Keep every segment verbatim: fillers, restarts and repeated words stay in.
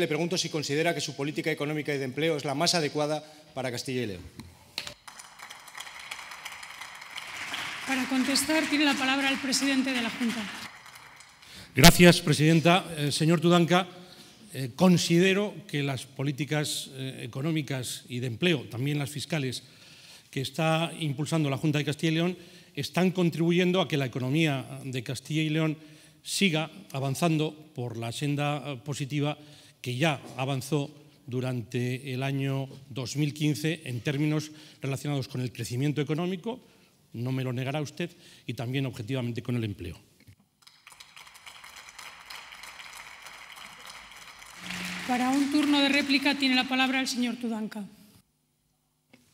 Le pregunto si considera que su política económica y de empleo es la más adecuada para Castilla y León. Para contestar tiene la palabra el presidente de la Junta. Gracias, presidenta. Eh, señor Tudanca, eh, considero que las políticas eh, económicas y de empleo, también las fiscales, que está impulsando la Junta de Castilla y León, están contribuyendo a que la economía de Castilla y León siga avanzando por la senda positiva que ya avanzó durante el año dos mil quince en términos relacionados con el crecimiento económico, no me lo negará usted, y también objetivamente con el empleo. Para un turno de réplica tiene la palabra el señor Tudanca.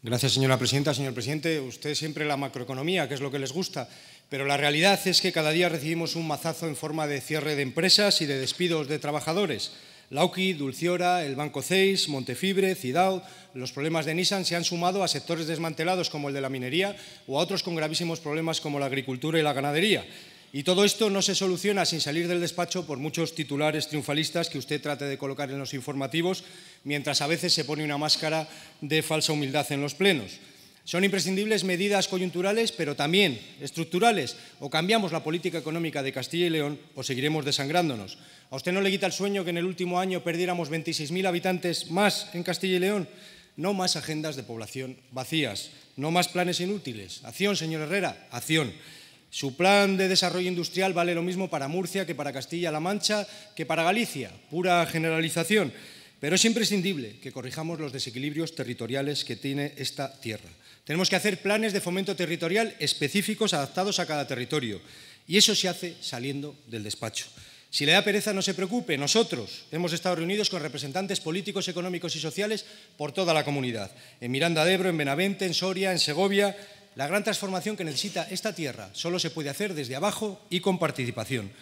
Gracias, señora presidenta. Señor presidente, usted siempre la macroeconomía, que es lo que les gusta, pero la realidad es que cada día recibimos un mazazo en forma de cierre de empresas y de despidos de trabajadores. Lauki, Dulciora, el Banco Céis, Montefibre, Cidao, los problemas de Nissan se han sumado a sectores desmantelados como el de la minería o a otros con gravísimos problemas como la agricultura y la ganadería. Y todo esto no se soluciona sin salir del despacho por muchos titulares triunfalistas que usted trate de colocar en los informativos, mientras a veces se pone una máscara de falsa humildad en los plenos. Son imprescindibles medidas coyunturales, pero también estructurales. O cambiamos la política económica de Castilla y León o seguiremos desangrándonos. ¿A usted no le quita el sueño que en el último año perdiéramos veintiséis mil habitantes más en Castilla y León? No más agendas de población vacías, no más planes inútiles. Acción, señor Herrera, acción. Su plan de desarrollo industrial vale lo mismo para Murcia que para Castilla-La Mancha que para Galicia. Pura generalización. Pero es imprescindible que corrijamos los desequilibrios territoriales que tiene esta tierra. Tenemos que hacer planes de fomento territorial específicos adaptados a cada territorio. Y eso se hace saliendo del despacho. Si le da pereza, no se preocupe. Nosotros hemos estado reunidos con representantes políticos, económicos y sociales por toda la comunidad. En Miranda de Ebro, en Benavente, en Soria, en Segovia. La gran transformación que necesita esta tierra solo se puede hacer desde abajo y con participación.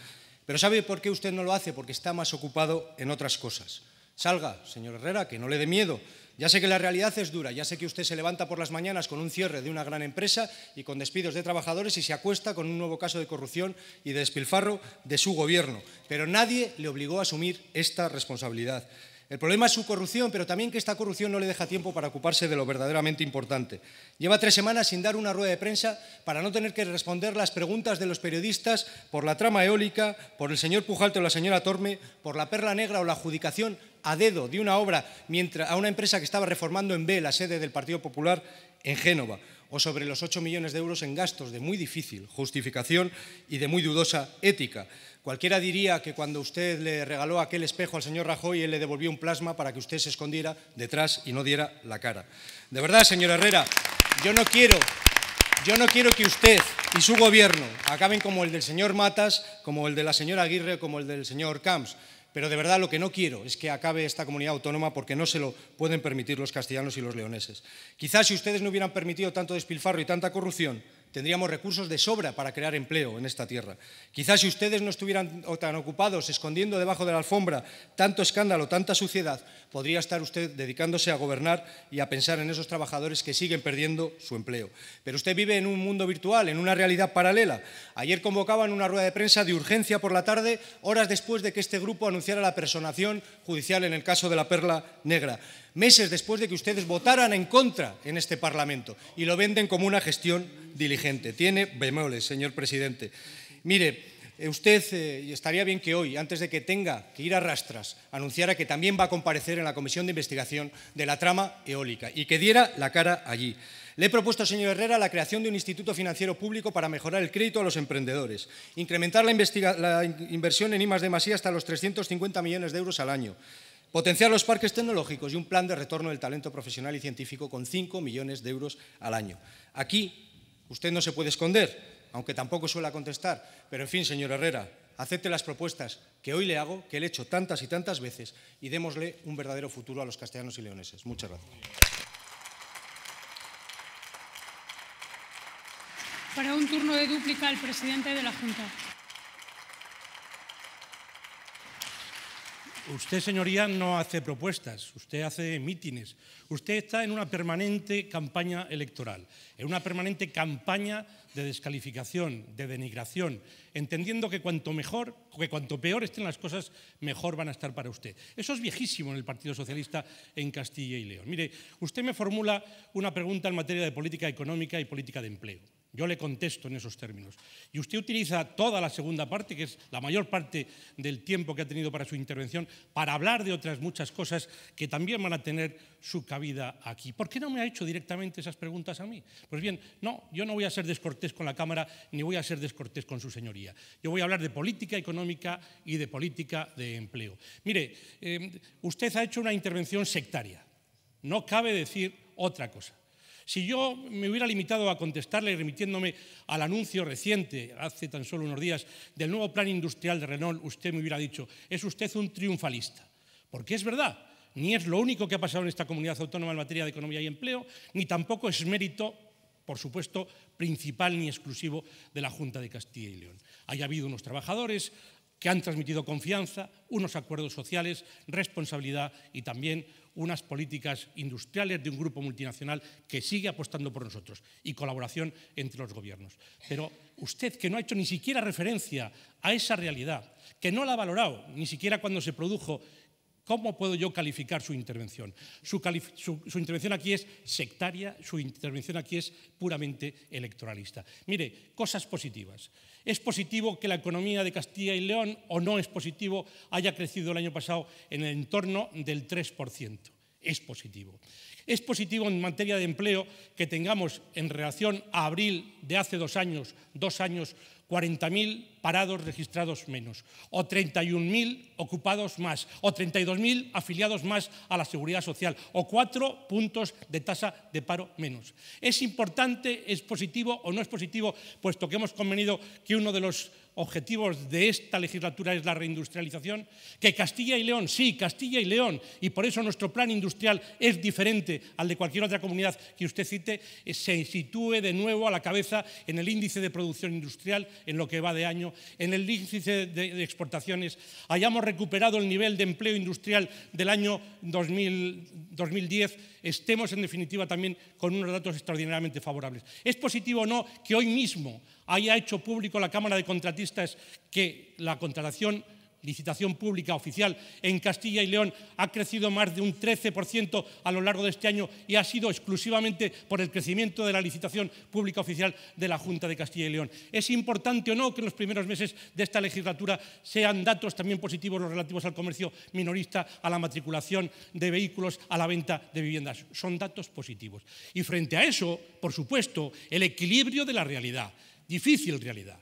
Pero ¿sabe por qué usted no lo hace? Porque está más ocupado en otras cosas. Salga, señor Herrera, que no le dé miedo. Ya sé que la realidad es dura, ya sé que usted se levanta por las mañanas con un cierre de una gran empresa y con despidos de trabajadores y se acuesta con un nuevo caso de corrupción y de despilfarro de su gobierno. Pero nadie le obligó a asumir esta responsabilidad. El problema es su corrupción, pero también que esta corrupción no le deja tiempo para ocuparse de lo verdaderamente importante. Lleva tres semanas sin dar una rueda de prensa para no tener que responder las preguntas de los periodistas por la trama eólica, por el señor Pujalte o la señora Torme, por la perla negra o la adjudicación a dedo de una obra mientras, a una empresa que estaba reformando en B la sede del Partido Popular en Génova, o sobre los ocho millones de euros en gastos de muy difícil justificación y de muy dudosa ética. Cualquiera diría que cuando usted le regaló aquel espejo al señor Rajoy, él le devolvió un plasma para que usted se escondiera detrás y no diera la cara. De verdad, señor Herrera, yo no quiero, yo no quiero que usted y su gobierno acaben como el del señor Matas, como el de la señora Aguirre, como el del señor Camps. Pero de verdad lo que no quiero es que acabe esta comunidad autónoma porque no se lo pueden permitir los castellanos y los leoneses. Quizás si ustedes no hubieran permitido tanto despilfarro y tanta corrupción, tendríamos recursos de sobra para crear empleo en esta tierra. Quizás si ustedes no estuvieran tan ocupados escondiendo debajo de la alfombra tanto escándalo, tanta suciedad, podría estar usted dedicándose a gobernar y a pensar en esos trabajadores que siguen perdiendo su empleo. Pero usted vive en un mundo virtual, en una realidad paralela. Ayer convocaban una rueda de prensa de urgencia por la tarde, horas después de que este grupo anunciara la personación judicial en el caso de la perla negra. Meses después de que ustedes votaran en contra en este Parlamento y lo venden como una gestión diligente. Tiene bemoles, señor presidente. Mire, usted eh, estaría bien que hoy, antes de que tenga que ir a rastras, anunciara que también va a comparecer en la comisión de investigación de la trama eólica y que diera la cara allí. Le he propuesto, señor Herrera, la creación de un instituto financiero público para mejorar el crédito a los emprendedores, incrementar la, la in inversión en I más D más I hasta los trescientos cincuenta millones de euros al año, potenciar los parques tecnológicos y un plan de retorno del talento profesional y científico con cinco millones de euros al año. Aquí usted no se puede esconder, aunque tampoco suele contestar. Pero, en fin, señor Herrera, acepte las propuestas que hoy le hago, que le he hecho tantas y tantas veces, y démosle un verdadero futuro a los castellanos y leoneses. Muchas gracias. Para un turno de dúplica, el presidente de la Junta. Usted, señoría, no hace propuestas, usted hace mítines. Usted está en una permanente campaña electoral, en una permanente campaña de descalificación, de denigración, entendiendo que cuanto mejor, que cuanto peor estén las cosas, mejor van a estar para usted. Eso es viejísimo en el Partido Socialista en Castilla y León. Mire, usted me formula una pregunta en materia de política económica y política de empleo. Yo le contesto en esos términos. Y usted utiliza toda la segunda parte, que es la mayor parte del tiempo que ha tenido para su intervención, para hablar de otras muchas cosas que también van a tener su cabida aquí. ¿Por qué no me ha hecho directamente esas preguntas a mí? Pues bien, no, yo no voy a ser descortés con la Cámara ni voy a ser descortés con su señoría. Yo voy a hablar de política económica y de política de empleo. Mire, eh, usted ha hecho una intervención sectaria. No cabe decir otra cosa. Si yo me hubiera limitado a contestarle remitiéndome al anuncio reciente, hace tan solo unos días, del nuevo plan industrial de Renault, usted me hubiera dicho, es usted un triunfalista. Porque es verdad, ni es lo único que ha pasado en esta comunidad autónoma en materia de economía y empleo, ni tampoco es mérito, por supuesto, principal ni exclusivo de la Junta de Castilla y León. Hay habido unos trabajadores que han transmitido confianza, unos acuerdos sociales, responsabilidad y también unas políticas industriales de un grupo multinacional que sigue apostando por nosotros y colaboración entre los gobiernos. Pero usted, que no ha hecho ni siquiera referencia a esa realidad, que no la ha valorado, ni siquiera cuando se produjo, ¿cómo puedo yo calificar su intervención? Su, calif su, su intervención aquí es sectaria, su intervención aquí es puramente electoralista. Mire, cosas positivas. ¿Es positivo que la economía de Castilla y León, o no es positivo, haya crecido el año pasado en el entorno del tres por ciento? Es positivo. Es positivo en materia de empleo que tengamos en relación a abril de hace dos años, dos años, cuarenta mil parados registrados menos, o treinta y un mil ocupados más, o treinta y dos mil afiliados más a la Seguridad Social, o cuatro puntos de tasa de paro menos. ¿Es importante, es positivo o no es positivo, puesto que hemos convenido que uno de los objetivos de esta legislatura es la reindustrialización? Que Castilla y León, sí, Castilla y León, y por eso nuestro plan industrial es diferente al de cualquier otra comunidad que usted cite, se sitúe de nuevo a la cabeza en el índice de producción industrial en lo que va de año, en el índice de exportaciones, hayamos recuperado el nivel de empleo industrial del año dos mil diez, estemos en definitiva también con unos datos extraordinariamente favorables. ¿Es positivo o no que hoy mismo haya hecho público la Cámara de Contratistas que la contratación, licitación pública oficial en Castilla y León ha crecido más de un trece por ciento a lo largo de este año y ha sido exclusivamente por el crecimiento de la licitación pública oficial de la Junta de Castilla y León? ¿Es importante o no que en los primeros meses de esta legislatura sean datos también positivos los relativos al comercio minorista, a la matriculación de vehículos, a la venta de viviendas? Son datos positivos. Y frente a eso, por supuesto, el equilibrio de la realidad, difícil realidad.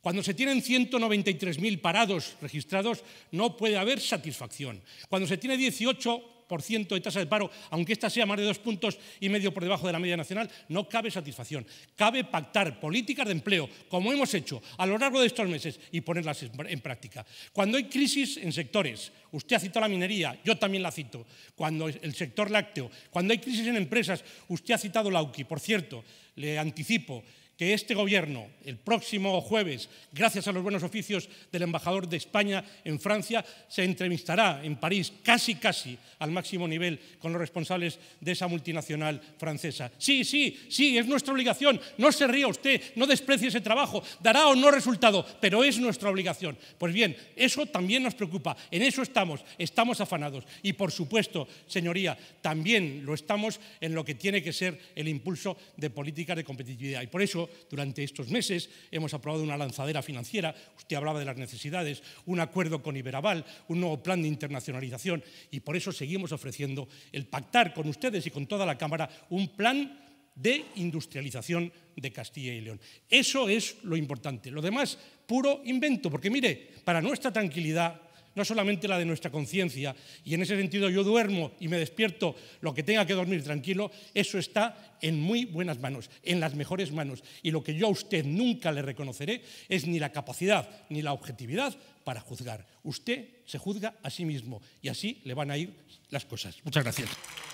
Cuando se tienen ciento noventa y tres mil parados registrados, no puede haber satisfacción. Cuando se tiene dieciocho por ciento de tasa de paro, aunque esta sea más de dos puntos y medio por debajo de la media nacional, no cabe satisfacción. Cabe pactar políticas de empleo, como hemos hecho a lo largo de estos meses, y ponerlas en práctica. Cuando hay crisis en sectores, usted ha citado la minería, yo también la cito, cuando el sector lácteo, cuando hay crisis en empresas, usted ha citado Lauki. Por cierto, le anticipo que este Gobierno, el próximo jueves, gracias a los buenos oficios del embajador de España en Francia, se entrevistará en París casi casi al máximo nivel con los responsables de esa multinacional francesa. Sí, sí, sí, es nuestra obligación. No se ría usted, no desprecie ese trabajo, dará o no resultado, pero es nuestra obligación. Pues bien, eso también nos preocupa, en eso estamos, estamos afanados. Y por supuesto, señoría, también lo estamos en lo que tiene que ser el impulso de políticas de competitividad. Y por eso, durante estos meses hemos aprobado una lanzadera financiera, usted hablaba de las necesidades, un acuerdo con Iberaval, un nuevo plan de internacionalización y por eso seguimos ofreciendo el pactar con ustedes y con toda la Cámara un plan de industrialización de Castilla y León. Eso es lo importante, lo demás puro invento, porque mire, para nuestra tranquilidad, no solamente la de nuestra conciencia, y en ese sentido yo duermo y me despierto lo que tenga que dormir tranquilo, eso está en muy buenas manos, en las mejores manos. Y lo que yo a usted nunca le reconoceré es ni la capacidad ni la objetividad para juzgar. Usted se juzga a sí mismo y así le van a ir las cosas. Muchas gracias.